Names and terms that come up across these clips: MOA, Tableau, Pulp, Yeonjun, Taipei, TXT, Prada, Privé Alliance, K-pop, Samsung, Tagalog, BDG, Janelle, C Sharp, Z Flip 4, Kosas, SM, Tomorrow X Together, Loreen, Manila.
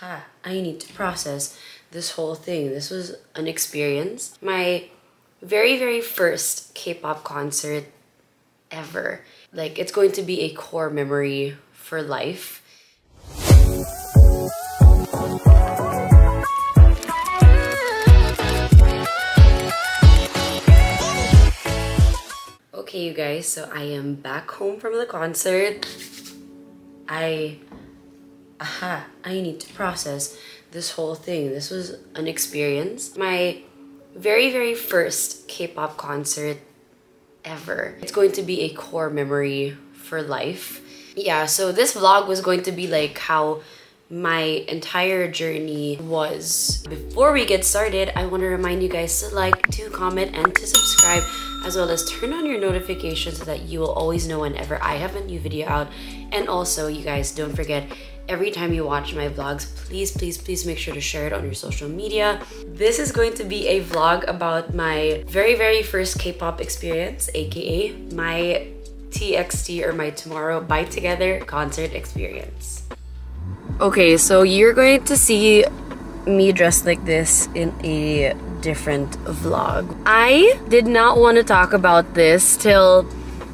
ha, I need to process this whole thing. This was an experience. My very, very first K-pop concert ever. Like, it's going to be a core memory for life. Okay, you guys, so I am back home from the concert. I need to process this whole thing. This was an experience. My very, very first K-pop concert ever. It's going to be a core memory for life. Yeah, so this vlog was going to be like how my entire journey was. Before we get started, I want to remind you guys to like, to comment, and to subscribe, as well as turn on your notifications so that you will always know whenever I have a new video out. And also, you guys, don't forget, every time you watch my vlogs, please, please, please make sure to share it on your social media. This is going to be a vlog about my very, very first K-pop experience, aka my TXT or my Tomorrow by Together concert experience. Okay, so you're going to see me dressed like this in a different vlog. I did not want to talk about this till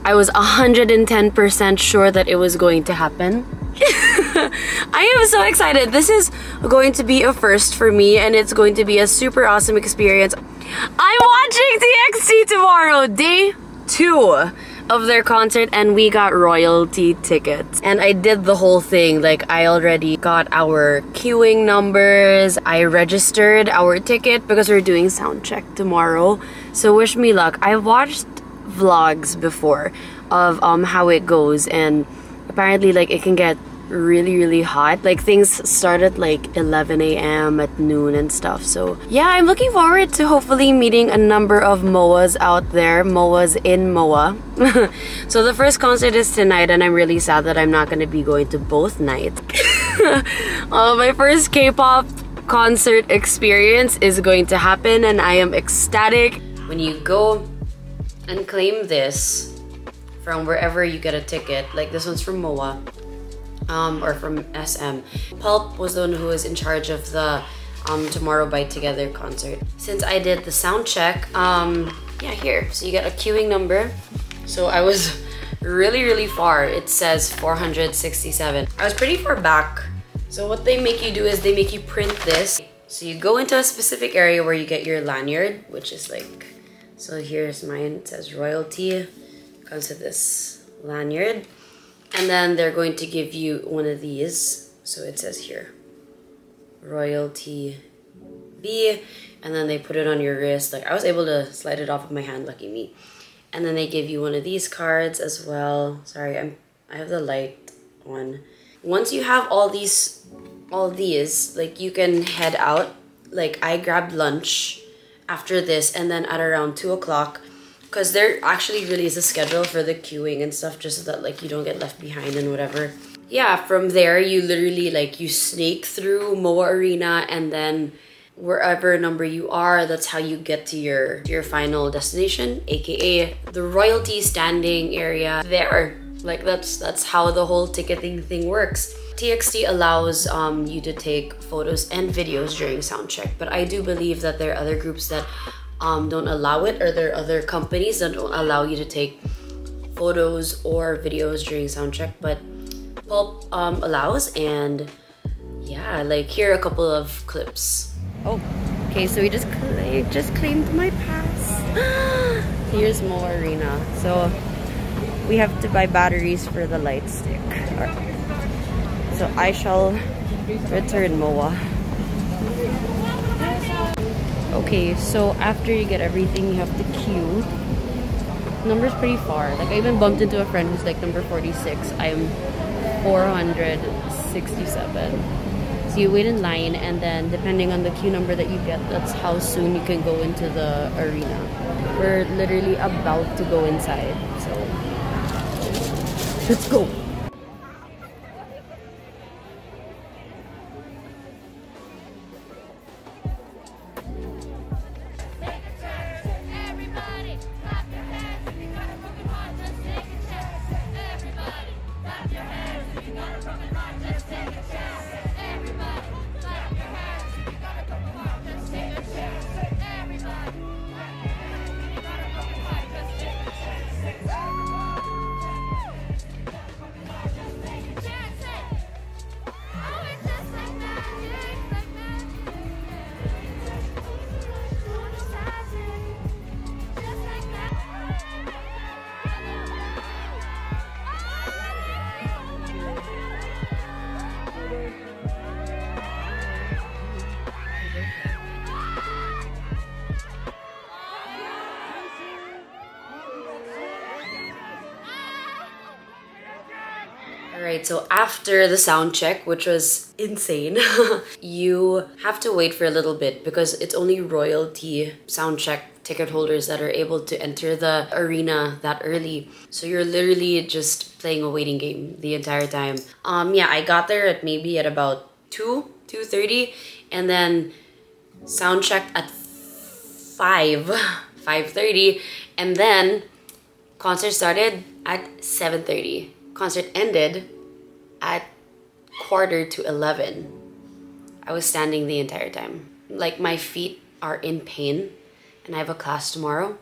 I was 110% sure that it was going to happen. I am so excited. This is going to be a first for me, and it's going to be a super awesome experience. I'm watching TXT tomorrow, day 2 of their concert, and we got royalty tickets. And I did the whole thing. Like, I already got our queuing numbers, I registered our ticket because we're doing sound check tomorrow. So wish me luck. I've watched vlogs before of how it goes, and apparently like it can get really, really hot. Like, things start at like 11 a.m. at noon and stuff. So yeah, I'm looking forward to hopefully meeting a number of MOAs out there, MOAs in MOA. So the first concert is tonight, and I'm really sad that I'm not going to be going to both nights. My first K-pop concert experience is going to happen, and I am ecstatic. When you go and claim this from wherever you get a ticket, like this one's from MOA, or from SM. Pulp was the one who was in charge of the Tomorrow by Together concert. Since I did the sound check, yeah, here. So you get a queuing number. So I was really, really far. It says 467. I was pretty far back. So what they make you do is they make you print this. So you go into a specific area where you get your lanyard, which is like, so here's mine. It says royalty. Comes with this lanyard. And then they're going to give you one of these. So it says here, royalty B, and then they put it on your wrist. Like, I was able to slide it off of my hand, lucky me. And then they give you one of these cards as well. Sorry, I have the light on. Once you have all these, like, you can head out. Like, I grabbed lunch after this, and then at around 2 o'clock, because there actually really is a schedule for the queuing and stuff, just so that like you don't get left behind and whatever. Yeah, from there you literally like you snake through MOA Arena, and then wherever number you are, that's how you get to your final destination, aka the royalty standing area there. Like, that's how the whole ticketing thing works. TXT allows you to take photos and videos during soundcheck, but I do believe that there are other groups that don't allow it, or there are other companies that don't allow you to take photos or videos during soundcheck, but Pulp allows. And yeah, like, here are a couple of clips. Oh, okay, so we just claimed my pass. Here's MOA Arena. So we have to buy batteries for the light stick. All right. So I shall return MOA. Okay, so after you get everything, you have to queue. Number's pretty far. Like, I even bumped into a friend who's like number 46. I'm 467. So you wait in line, and then depending on the queue number that you get, that's how soon you can go into the arena. We're literally about to go inside, so let's go. Alright, so after the sound check, which was insane, you have to wait for a little bit because it's only royalty sound check ticket holders that are able to enter the arena that early. So you're literally just playing a waiting game the entire time. Yeah, I got there at maybe at about 2:30, and then sound checked at 5:30, and then concert started at 7:30. Concert ended at 11:15. I was standing the entire time. Like, my feet are in pain and I have a class tomorrow,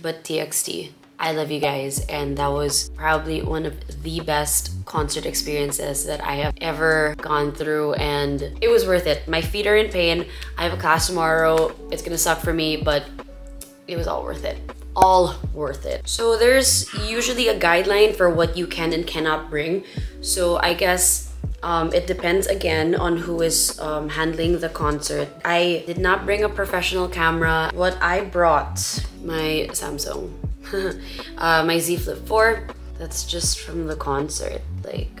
but TXT, I love you guys, and that was probably one of the best concert experiences that I have ever gone through, and it was worth it. My feet are in pain, I have a class tomorrow, it's gonna suck for me, but it was all worth it. All worth it. So there's usually a guideline for what you can and cannot bring. So I guess it depends again on who is handling the concert. I did not bring a professional camera. What I brought, my Samsung, my Z Flip 4, that's just from the concert. Like,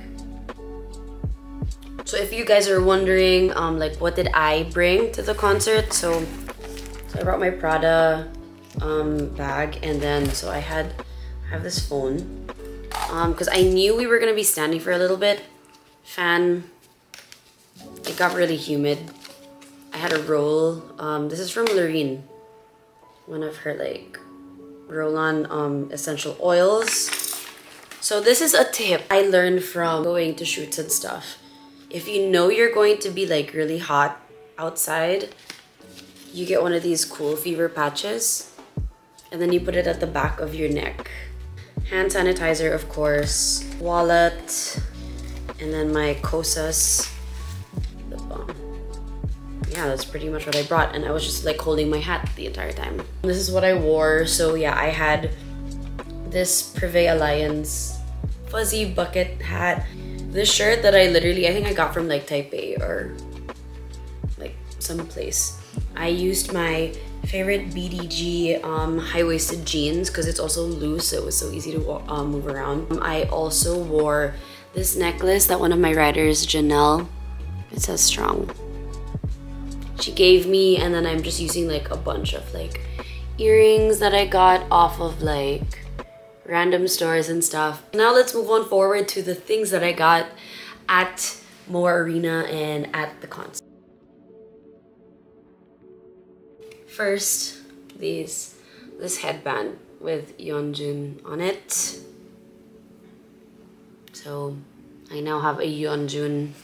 so if you guys are wondering like what did I bring to the concert, so I brought my Prada bag, and then so I have this phone because I knew we were gonna be standing for a little bit. It got really humid. I had a roll. This is from Loreen, one of her like roll-on essential oils. So this is a tip I learned from going to shoots and stuff. If you know you're going to be like really hot outside, you get one of these cool fever patches, and then you put it at the back of your neck. Hand sanitizer, of course, wallet, and then my Kosas lip balm. Yeah, that's pretty much what I brought, and I was just like holding my hat the entire time. This is what I wore. So yeah, I had this Privé Alliance fuzzy bucket hat. This shirt that I think I got from like Taipei or like someplace. I used my favorite BDG high-waisted jeans because it's also loose, so it was so easy to move around. I also wore this necklace that one of my writers, Janelle, it says strong, she gave me, and then I'm just using like a bunch of like earrings that I got off of like random stores and stuff. Now let's move on forward to the things that I got at MOA Arena and at the concert. First, this headband with Yeonjun on it. So I now have a Yeonjun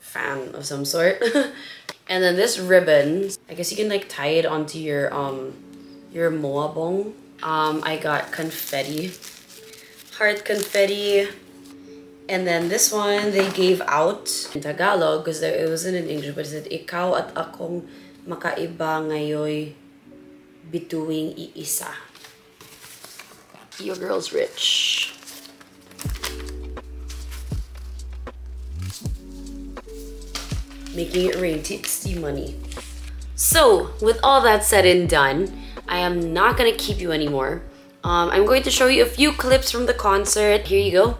fan of some sort. And then this ribbon, I guess you can like tie it onto your MOA bong. I got confetti, heart confetti, and then this one they gave out in Tagalog because it wasn't in English, but it said ikaw at akong makaiba ngayoy bituing iisa. Your girl's rich. Making it rain, TXT money. So with all that said and done, I am not gonna keep you anymore. I'm going to show you a few clips from the concert. Here you go.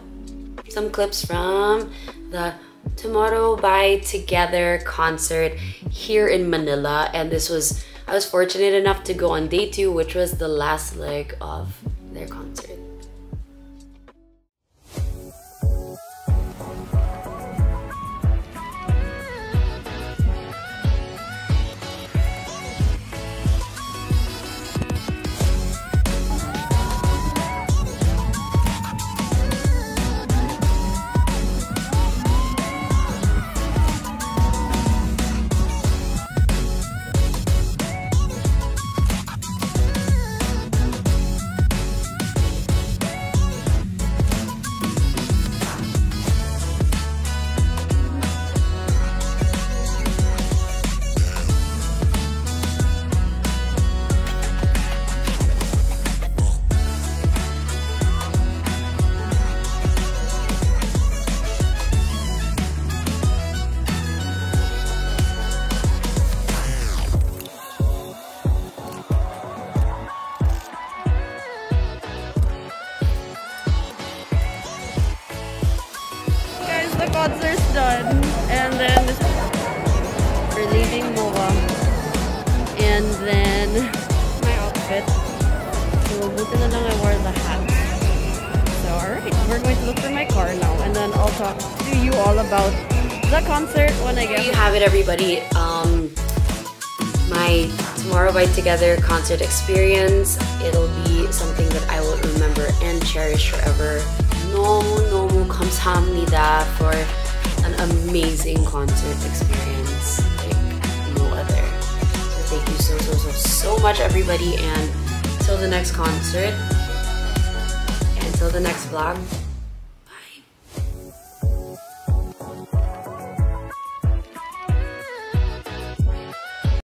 Some clips from the Tomorrow X Together concert here in Manila. And this was, I was fortunate enough to go on day 2, which was the last leg of their concert. buti na lang I wore the hat. So, alright, we're going to look for my car now, and then I'll talk to you all about the concert when I get. There you have it, everybody. My Tomorrow X Together concert experience. It'll be something that I will remember and cherish forever. 너무 감사합니다 for an amazing concert experience like no other. So thank you so much, everybody, and till the next concert and till the next vlog.